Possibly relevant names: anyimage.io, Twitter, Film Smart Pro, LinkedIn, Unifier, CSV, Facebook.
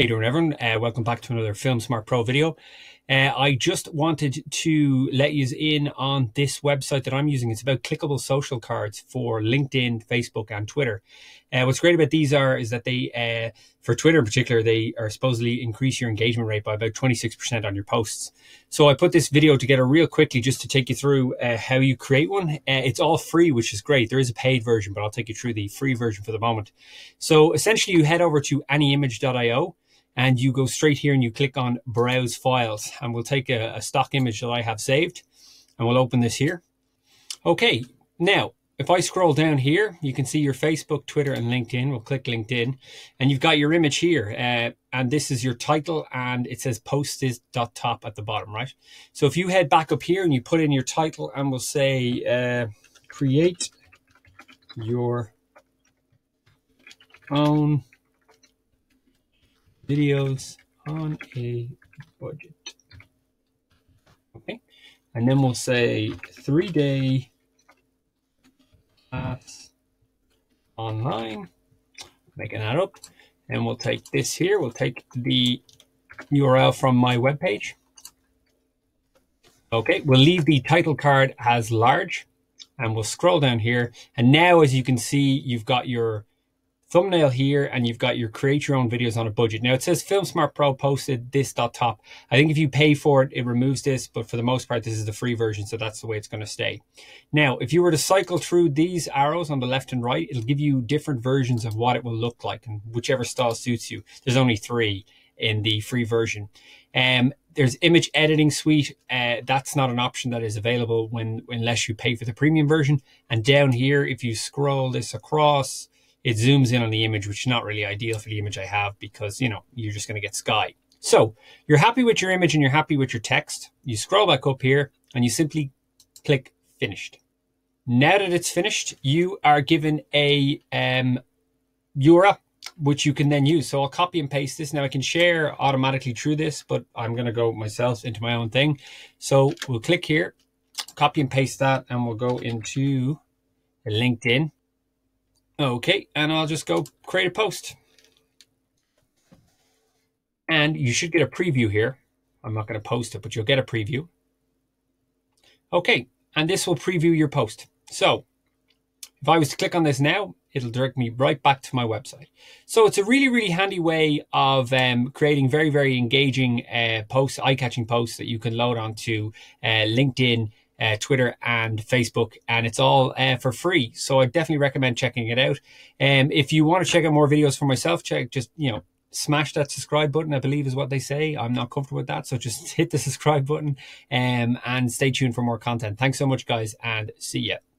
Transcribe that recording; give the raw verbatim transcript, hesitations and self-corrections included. How you doing, everyone? Uh, welcome back to another Film Smart Pro video. Uh, I just wanted to let you in on this website that I'm using. It's about clickable social cards for LinkedIn, Facebook, and Twitter. Uh, what's great about these are is that they, uh, for Twitter in particular, they are supposedly increase your engagement rate by about twenty-six percent on your posts. So I put this video together real quickly just to take you through uh, how you create one. Uh, it's all free, which is great. There is a paid version, but I'll take you through the free version for the moment. So essentially, you head over to any image dot i o. And you go straight here and you click on browse files, and we'll take a, a stock image that I have saved and we'll open this here. Okay, now if I scroll down here, you can see your Facebook, Twitter, and LinkedIn. We'll click LinkedIn and you've got your image here, uh, and this is your title, and it says post is dot top at the bottom, right? So if you head back up here and you put in your title, and we'll say uh, create your own videos on a budget. Okay. And then we'll say three day class online. Making that up. And we'll take this here. We'll take the U R L from my webpage. Okay. We'll leave the title card as large and we'll scroll down here. And now, as you can see, you've got your thumbnail here and you've got your create your own videos on a budget. Now it says Film Smart Pro posted this dot top. I think if you pay for it, it removes this, but for the most part, this is the free version. So that's the way it's going to stay. Now, if you were to cycle through these arrows on the left and right, it'll give you different versions of what it will look like and whichever style suits you. There's only three in the free version. Um, there's image editing suite. Uh, that's not an option that is available when unless you pay for the premium version. And down here, if you scroll this across, it zooms in on the image, which is not really ideal for the image I have because, you know, you're just going to get sky. So you're happy with your image and you're happy with your text. You scroll back up here and you simply click finished. Now that it's finished, you are given a um, U R L, which you can then use. So I'll copy and paste this. Now I can share automatically through this, but I'm going to go myself into my own thing. So we'll click here, copy and paste that, and we'll go into LinkedIn. Okay, and I'll just go create a post. And you should get a preview here. I'm not going to post it, but you'll get a preview. Okay, and this will preview your post. So if I was to click on this now, it'll direct me right back to my website. So it's a really, really handy way of um, creating very, very engaging uh, posts, eye-catching posts that you can load onto uh, LinkedIn, Uh, Twitter, and Facebook, and it's all uh, for free. So I definitely recommend checking it out. And um, if you want to check out more videos for myself, check just you know smash that subscribe button, I believe is what they say. I'm not comfortable with that, so just hit the subscribe button um, and stay tuned for more content. Thanks so much, guys, and see ya.